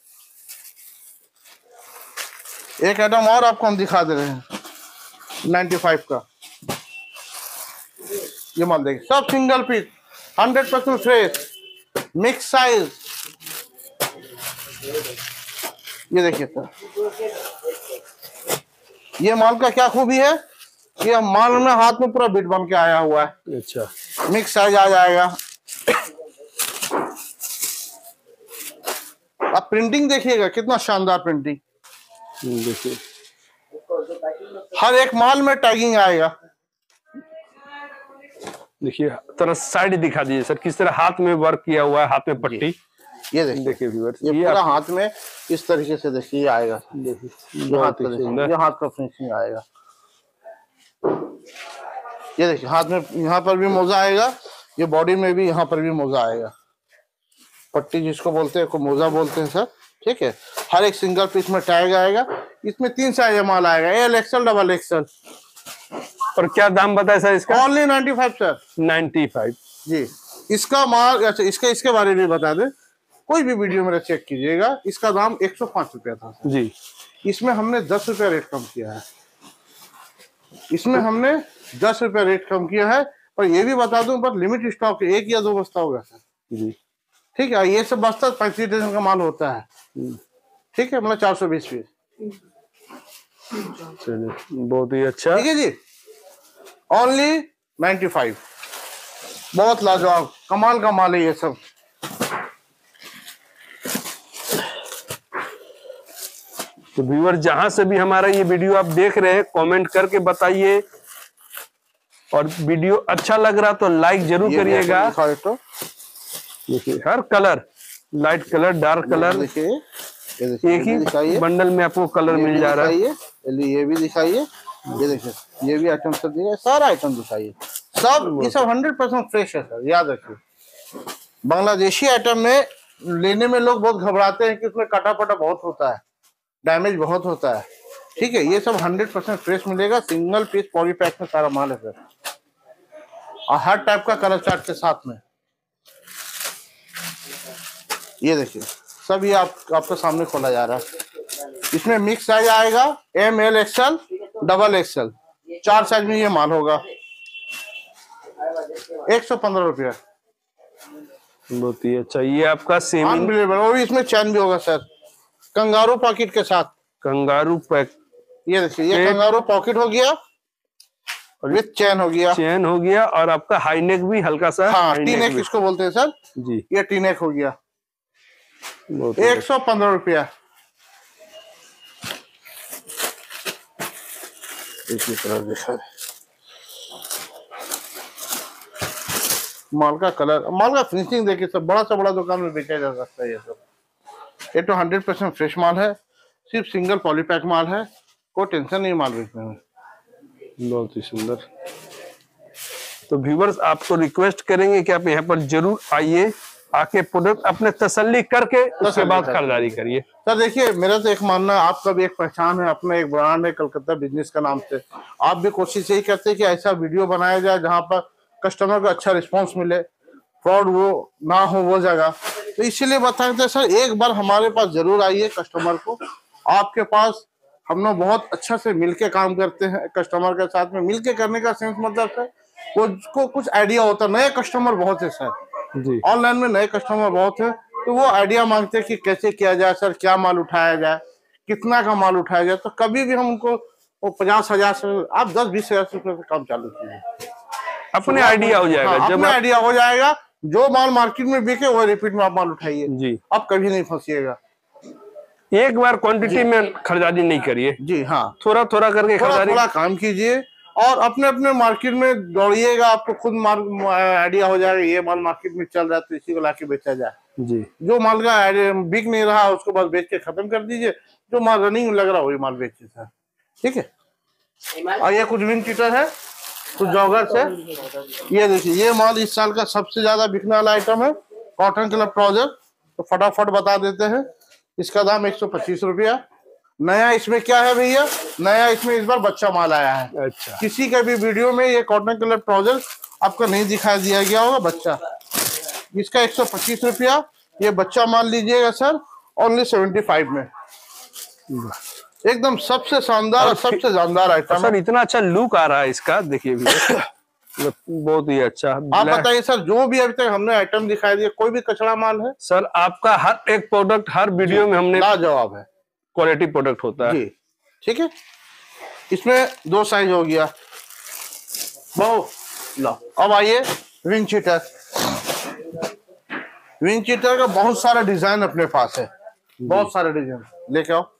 एक आइटम और आपको हम दिखा दे रहे हैं नाइन्टी फाइव का, ये माल देखिए सब single piece, hundred percent fresh, mix size. ये देखिए सर, ये माल का क्या खूबी है, ये माल में हाथ में पूरा बिट बन के आया हुआ है। अच्छा मिक्स साइज आ जाएगा। आप प्रिंटिंग देखिएगा कितना शानदार प्रिंटिंग, देखिए हर एक माल में टैगिंग आएगा। देखिए तरह साइड दिखा दीजिए सर, किस तरह हाथ में वर्क किया हुआ है, हाथ में पट्टी, ये देखिए व्यूअर्स, ये पूरा हाथ में इस तरीके से देखिए आएगा, देखिए हाथ का, ये हाथ का फिनिशिंग आएगा। ये देखिए हाथ में यहाँ पर भी मोजा आएगा, ये बॉडी में भी यहाँ पर भी मोजा आएगा, पट्टी जिसको बोलते हैं को मोजा बोलते हैं सर, ठीक है। हर एक सिंगल पीस में टैग आएगा, इसमें तीन साइज माल आएगा, एल एक्सएल डबल एक्सएल। और क्या दाम बताया सर इसका? Only ninety five sir, ninety five जी। इसका माल, अच्छा इसका इसके बारे में बता दें, कोई भी वीडियो मेरा चेक कीजिएगा, इसका दाम एक सौ पांच रुपया था सर। जी इसमें हमने दस रुपया रेट कम किया है, इसमें हमने दस रुपया रेट कम किया है। पर ये भी बता दूं, पर लिमिट स्टॉक एक या दो बस्ता होगा सर, जी ठीक है। ये सब बस्ता पैंतीस दिन का माल होता है, ठीक है, मतलब चार सौ बीस पीस। चलिए बहुत ही अच्छा, ठीक है जी, ओनली नाइन्टी फाइव, बहुत लाजवाब कमाल का माल है ये सब। तो व्यूअर जहां से भी हमारा ये वीडियो आप देख रहे हैं, कमेंट करके बताइए, और वीडियो अच्छा लग रहा तो लाइक जरूर करिएगा। देखिए हर colour, light colour, dark colour, देखिए एक ही बंडल में आपको कलर मिल जा रहा है। ये भी दिखाइए, ये देखिए ये भी आइटम सब दिखाइए, सारा आइटम दिखाइए सब, ये सब हंड्रेड परसेंट फ्रेश है सर। याद रखिए बांग्लादेशी आइटम में लेने में लोग बहुत घबराते हैं कि उसमें काटा पटा बहुत होता है, डैमेज बहुत होता है, ठीक है। ये सब हंड्रेड परसेंट फ्रेश मिलेगा, सिंगल पीस पॉली पैक में सारा माल है सर, और हर टाइप का कलर चार्ट के साथ में। ये देखिए सब ये आप, आपके सामने खोला जा रहा है, इसमें मिक्स साइज आएगा, M L XL double XL, चार साइज में ये माल होगा। एक सौ पंद्रह रुपया, बहुत ही अच्छा। ये आपका सेमी अनबिलीवेबल, और इसमें चैन भी होगा सर, कंगारू पॉकेट के साथ, कंगारू पैक। ये देखिए ये कंगारू पॉकेट हो गया, और विद चैन हो गया, चैन हो गया, और आपका हाई नेक भी हल्का सा, हाँ टी नेक इसको बोलते हैं सर जी, ये टी नेक हो गया। एक सौ पंद्रह रुपया, इसी तरह देखा माल का कलर, माल का फिनिशिंग देखिए सब, बड़ा सा बड़ा दुकान में बेचा जा सकता है ये सब। ये तो हंड्रेड परसेंट फ्रेश माल है, सिर्फ सिंगल पॉलीपैक माल है, कोई टेंशन नहीं माल बेचने में, बहुत ही सुंदर। तो व्यूवर्स आपको रिक्वेस्ट करेंगे कि आप यहाँ पर जरूर आइए, आके प्रोडक्ट अपने तसल्ली करके उसके बाद खरीदारी करिए। सर देखिए मेरा तो एक मानना है, आपका भी एक पहचान है, अपना एक ब्रांड है कोलकाता बिजनेस का नाम से, आप भी कोशिश यही करते हैं कि ऐसा वीडियो बनाया जाए जहां पर कस्टमर को अच्छा रिस्पांस मिले, फ्रॉड वो ना हो वो जगह। तो इसीलिए बताते हैं सर, एक बार हमारे पास जरूर आइए, कस्टमर को आपके पास हम लोग बहुत अच्छा से मिलके काम करते हैं, कस्टमर के साथ में मिलके करने का सेंस मतलब सर को कुछ आइडिया होता है, नए कस्टमर बहुत है सर, ऑनलाइन में नए कस्टमर बहुत है, तो वो आइडिया मांगते हैं कि कैसे किया जाए सर, क्या माल उठाया जाए, कितना का माल उठाया जाए। तो कभी भी हम उनको वो पचास हजार से आप दस बीस हजार से काम चालू कीजिए, अपने आइडिया हो जाएगा। हाँ, जब अपने आइडिया हो जाएगा, जो माल मार्केट में बिके वो रिपीट में आप माल उठाइए जी, आप कभी नहीं फंसिएगा। एक बार क्वांटिटी में खरीदारी नहीं करिए जी, हाँ थोड़ा थोड़ा करके खरीदारी काम कीजिए, और अपने अपने मार्केट में दौड़िएगा, आपको खुद आइडिया हो जाएगा ये माल मार्केट में चल रहा है तो इसी को लाके बेचा जाए जी। जो माल का बिक नहीं रहा उसको बस बेच के खत्म कर दीजिए, जो माल रनिंग लग रहा है वही माल बेचिए सर, ठीक है। और ये कुछ विंग चीटर है कुछ जॉगर से। ये देखिए ये माल इस साल का सबसे ज्यादा बिकने वाला आइटम है कॉटन क्लब ट्राउजर। तो फटाफट बता देते हैं इसका दाम एक सौ पच्चीस रुपया। नया इसमें क्या है भैया, नया इसमें इस बार बच्चा माल आया है। अच्छा। किसी का भी वीडियो में ये कॉटन क्लब ट्राउजर आपको नहीं दिखा दिया गया होगा बच्चा, इसका एक सौ पच्चीस रुपया। ये बच्चा माल लीजिएगा सर ओनली सेवेंटी फाइव में। एकदम सबसे शानदार और सबसे जानदार आइटम सर। इतना अच्छा लुक आ रहा है इसका, देखिए बहुत ही अच्छा। आप बताइए सर, जो भी अभी तक हमने आइटम दिखाई दिए कोई भी कचरा माल है सर आपका? हर एक प्रोडक्ट हर वीडियो में हमने लाजवाब है, क्वालिटी प्रोडक्ट होता है। ठीक है, इसमें दो साइज हो गया। लो अब आइए विंग चीटर। विंग चीटर का बहुत सारा डिजाइन अपने पास है, बहुत सारे डिजाइन लेके आओ।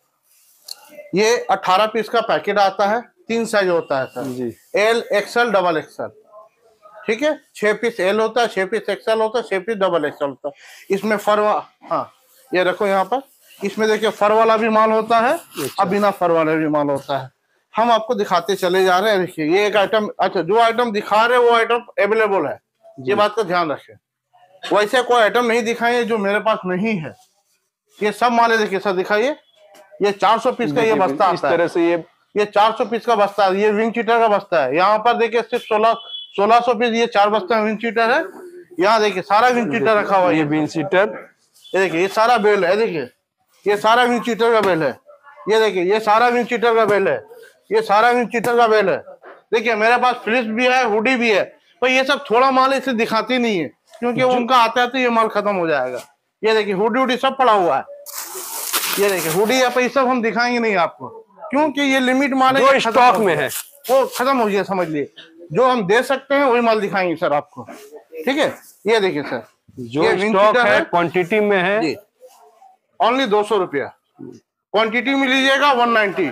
ये अठारह पीस का पैकेट आता है, तीन साइज होता है सर जी, एल एक्सएल डबल एक्सएल। ठीक है, छह पीस एल होता है, छह पीस एक्सएल होता है, छह पीस डबल एक्सएल होता है। इसमें फर वा... हाँ ये रखो यहाँ पर। इसमें देखिए फर वाला भी माल होता है और बिना फर वाला भी माल होता है। हम आपको दिखाते चले जा रहे हैं। देखिए ये एक आइटम, अच्छा जो आइटम दिखा रहे वो आइटम अवेलेबल है, ये बात का ध्यान रखें। वैसे कोई आइटम नहीं दिखाएंगे जो मेरे पास नहीं है। ये सब माले देखिए सर, दिखाइए। ये चार सौ पीस का ये बस्ता आता है, इस तरह से ये ये चार सौ पीस का बस्ता है। ये विंग चीटर का बस्ता है। यहाँ पर देखिए सिर्फ सोलह सौ पीस, ये चार बस्ता विंग चीटर है। यहाँ देखिए सारा विंग चीटर रखा हुआ है। ये विंग चीटर, ये देखिए ये सारा बेल है। देखिए ये सारा विंग चीटर का बेल है। ये देखिए ये सारा विंग चीटर का बेल है। ये सारा विंग चीटर का बेल है। देखिए मेरे पास फ्लिप्स भी है, हुडी भी है, पर ये सब थोड़ा माल इसे दिखाती नहीं है क्योंकि उनका आते आते ये माल खत्म हो जाएगा। ये देखिए हुडी हुडी सब पड़ा हुआ है। ये देखिए हुडी या ये सब हम दिखाएंगे नहीं आपको क्योंकि ये लिमिट माल है, स्टॉक में है, वो खत्म हो गया समझ लिए। जो हम दे सकते हैं वही माल दिखाएंगे सर आपको। ठीक है, ये देखिए सर जो स्टॉक है क्वांटिटी में है ओनली दो सौ रुपया क्वांटिटी में लीजिएगा, वन नाइन्टी।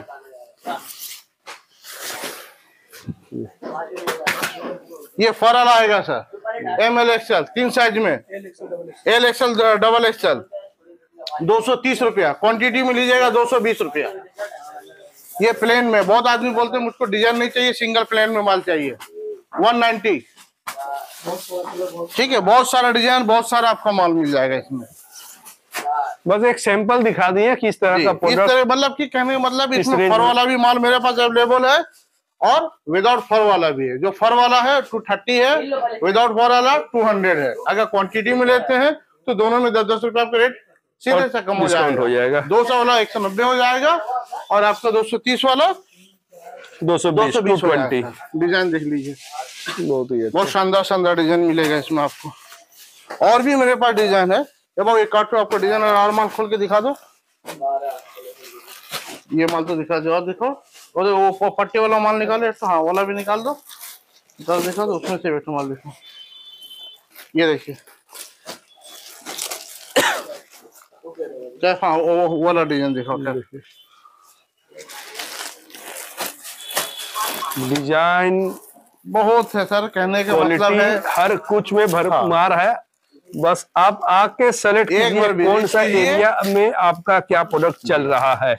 ये फरल आएगा सर एम एल एक्सएल तीन साइज में, एल एक्सएल डबल एक्सएल, दो सौ तीस रुपया क्वांटिटी में लीजिएगा, दो सौ बीस रुपया। ये प्लेन में बहुत आदमी बोलते हैं मुझको डिजाइन नहीं चाहिए, सिंगल प्लेन में माल चाहिए, वन नाइन्टी। ठीक है, बहुत सारा डिजाइन, बहुत सारा आपका माल मिल जाएगा इसमें। बस एक सैंपल दिखा दिए किस तरह का प्रोडक्ट, इस तरह मतलब कि कहने का मतलब इसमें फर वाला भी माल मेरे पास अवेलेबल है और विदाउट फर वाला भी है। जो फर वाला है टू थर्टी है, विदाउट फर वाला टू हंड्रेड है। अगर क्वान्टिटी में लेते हैं तो दोनों में दस दस रुपया आपका रेट सीधे से कम हो जाएगा। दो सौ वाला एक सौ नब्बे हो जाएगा और आपका दो सौ तीस वाला दो सौ बीस ट्वेंटी। डिजाइन देख लीजिए, बहुत ही बहुत शानदार शानदार डिजाइन मिलेगा इसमें आपको। और भी मेरे पास डिजाइन है। ये बाबू ये काटो, आपको डिजाइन और माल खोल के दिखा दो। ये माल तो दिखा दो और देखो, और वो पट्टे वाला माल निकाले तो, हाँ वाला भी निकाल दो, निकाल दिखा दो, उसमें से बैठो माल देखो। ये देखिए हाँ वो वाला डिजाइन दिखाओ। डिजाइन बहुत है सर, कहने का मतलब है हर कुछ में भरमार है। बस आप आके सेलेक्ट कीजिए कौन सा एरिया में आपका क्या प्रोडक्ट चल रहा है,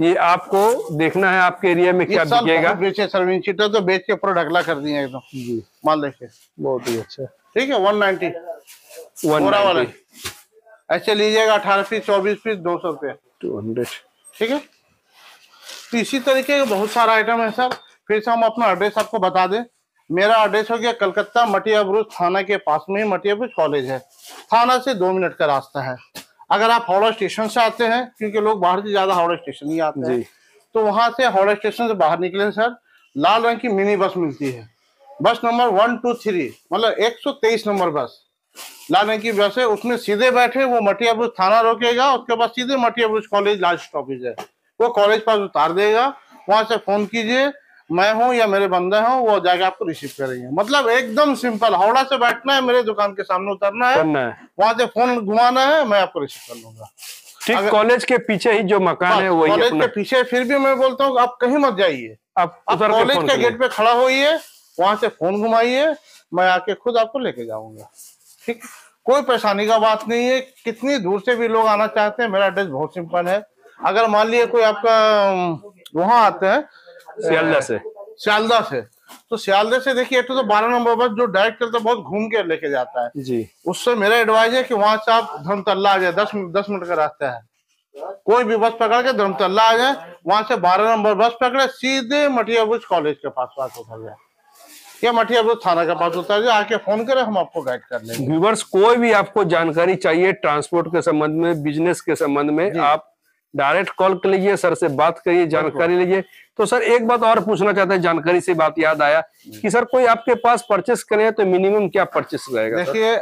ये आपको देखना है। आपके एरिया में क्या बिकेगा, बेचे सर्विंग चीटर तो बेच के पूरा ढकला कर दिए एकदम माल देखे, बहुत ही अच्छा। ठीक है, वन नाइन्टी वन ऐसे लीजिएगा, अठारह पीस चौबीस पीस दो सौ रुपये टू हंड्रेड। ठीक है, तो इसी तरीके का बहुत सारा आइटम है सर। फिर से हम अपना एड्रेस आपको बता दें। मेरा एड्रेस हो गया कलकत्ता मटियाब्रूज थाना के पास में ही मटियाब्रूज कॉलेज है, थाना से दो मिनट का रास्ता है। अगर आप हौड़र स्टेशन से आते हैं, क्योंकि लोग बाहर से ज़्यादा हौड़र स्टेशन ही आते हैं, तो वहाँ से हौड़र स्टेशन से बाहर निकले सर, लाल रंग की मिनी बस मिलती है, बस नंबर वन टू थ्री मतलब एक सौ तेईस नंबर बस, लाने की बस है। उसमें सीधे बैठे वो मटियाब्रूज थाना रोकेगा, उसके बाद सीधे मटियाब्रूज कॉलेज लास्ट स्टॉपेज है, वो कॉलेज पास उतार देगा। वहां से फोन कीजिए, मैं हूँ या मेरे बंदे हों, वो जाके आपको रिसीव करेंगे। मतलब एकदम सिंपल, हावड़ा से बैठना है, मेरे दुकान के सामने उतरना है, है। वहां से फोन घुमाना है, मैं आपको रिसीव कर लूंगा। ठीक कॉलेज के पीछे ही जो मकान है वही, कॉलेज के पीछे। फिर भी मैं बोलता हूँ आप कहीं मत जाइए, आप कॉलेज के गेट पे खड़ा होइए, वहां से फोन घुमाइए, मैं आके खुद आपको लेके जाऊंगा। ठीक, कोई परेशानी का बात नहीं है। कितनी दूर से भी लोग आना चाहते हैं, मेरा एड्रेस बहुत सिंपल है। अगर मान लिए कोई आपका वहाँ आते हैं सियालदा से सियालदा से तो सियालदा से देखिए एक तो बारह नंबर बस जो डायरेक्ट करता है बहुत घूम के लेके जाता है जी, उससे मेरा एडवाइस है कि वहां से आप धर्मतल्ला आ जाए, दस दस मिनट का रास्ता है, कोई भी बस पकड़ के धर्मतल्ला आ जाए, वहां से बारह नंबर बस पकड़े सीधे मटियाब्रुज कॉलेज के पास पास उतर जाए या मटियाब्रुज थाना के पास उतर जाए, आके फोन करें हम आपको गाइड कर लेंगे। व्यूअर्स कोई भी आपको जानकारी चाहिए ट्रांसपोर्ट के संबंध में, बिजनेस के संबंध में, आप डायरेक्ट कॉल कर लीजिए, सर से बात करिए, जानकारी लीजिए। तो सर एक बात और पूछना चाहते हैं, जानकारी से बात याद आया कि सर कोई आपके पास परचेस करे तो मिनिमम क्या परचेस रहेगा? देखिए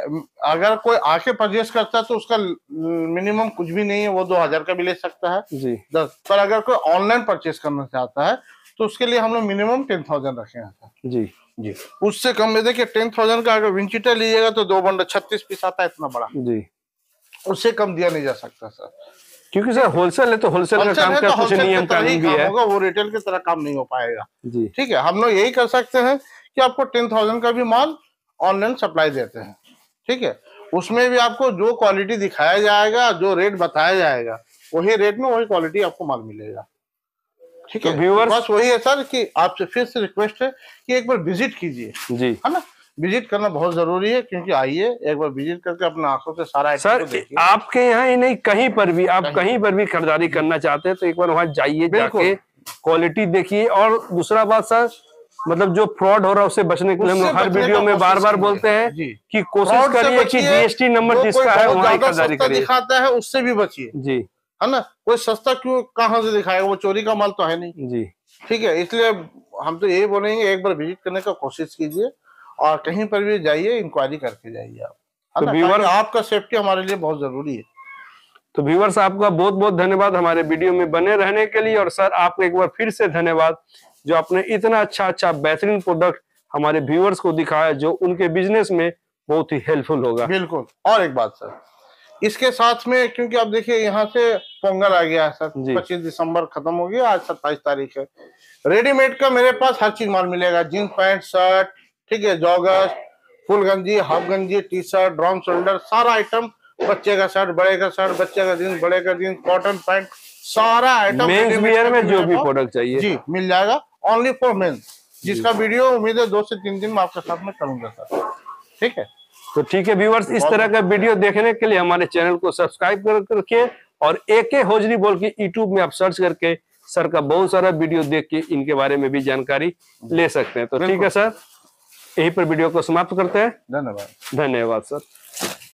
अगर कोई आके परचेस करता है तो उसका मिनिमम कुछ भी नहीं है, वो दो हजार का भी ले सकता है जी दस, पर अगर कोई ऑनलाइन परचेस करना चाहता है तो उसके लिए हम लोग मिनिमम टेन थाउजेंड रखे जी जी, उससे कम में देखिए टेन थाउजेंड का अगर विंग चीटर लीजिएगा तो दो बंडल छत्तीस पीस आता है, इतना बड़ा जी, उससे कम दिया नहीं जा सकता सर, क्योंकि सर होलसेल है तो होलसेल का काम का कुछ नियम कानून भी है, वो रिटेल की तरह काम नहीं हो पाएगा जी। ठीक है, हम लोग यही कर सकते हैं कि आपको टेन थाउजेंड का भी माल ऑनलाइन सप्लाई देते हैं, ठीक है, उसमें भी आपको जो क्वालिटी दिखाया जाएगा, जो रेट बताया जाएगा, वही रेट में वही क्वालिटी आपको माल मिलेगा। ठीक है, बस वही है सर कि आपसे फिर से रिक्वेस्ट है कि एक बार विजिट कीजिए जी, है ना, विजिट करना बहुत जरूरी है, क्योंकि आइए एक बार विजिट करके अपने आंखों से सारा सर देखिए। आपके यहाँ ही नहीं कहीं पर भी आप कहीं, कहीं पर भी खरीदारी करना चाहते हैं तो एक बार वहाँ जाइए, जाके क्वालिटी देखिए। और दूसरा बात सर, मतलब जो फ्रॉड हो रहा है उससे बचने के लिए हम लोग हर वीडियो में बार बार बोलते हैं कि कोशिश करिए कि जीएसटी नंबर जिसका है वहाँ खरीदारी करिए, दिखाता है उससे भी बचिए जी, है ना, कोई सस्ता क्यों कहाँ से दिखाएगा, वो चोरी का माल तो है नहीं जी। ठीक है, इसलिए हम तो यही बोलेंगे एक बार विजिट करने का कोशिश कीजिए और कहीं पर भी जाइए इंक्वायरी करके जाइए आप, तो व्यूअर्स आपका सेफ्टी हमारे लिए बहुत जरूरी है। तो व्यूअर्स आपका बहुत बहुत धन्यवाद हमारे वीडियो में बने रहने के लिए, और सर आपको एक बार फिर से धन्यवाद जो आपने इतना अच्छा अच्छा बेहतरीन प्रोडक्ट हमारे व्यूअर्स को दिखाया जो उनके बिजनेस में बहुत ही हेल्पफुल होगा। बिल्कुल, और एक बात सर, इसके साथ में क्योंकि आप देखिए यहाँ से पोंगल आ गया है सर, पच्चीस दिसंबर खत्म हो गया, आज सत्ताईस तारीख है। रेडीमेड का मेरे पास हर चीज माल मिलेगा, जींस पैंट, शर्ट, ठीक है, जॉगर्स, फुल गंजी, हाफ गंजी, टी शर्ट, ड्राउंड शोल्डर, सारा आइटम, बच्चे का शर्ट, बड़े का शर्ट, बच्चे का जींस, बड़े का जींस, कॉटन पैंट, सारा आइटम मेंस वियर में जो भी प्रोडक्ट चाहिए जी मिल जाएगा, ओनली फॉर मेंस, जिसका वीडियो उम्मीद है दो से तीन दिन में आपके साथ में करूंगा सर। ठीक है, तो ठीक है व्यूअर्स, इस तरह का वीडियो देखने के लिए हमारे चैनल को सब्सक्राइब कर रखिए और एके होजरी बोल के यूट्यूब में आप सर्च करके सर का बहुत सारा वीडियो देख के इनके बारे में भी जानकारी ले सकते हैं। तो ठीक है सर, यहीं पर वीडियो को समाप्त करते हैं। धन्यवाद, धन्यवाद सर।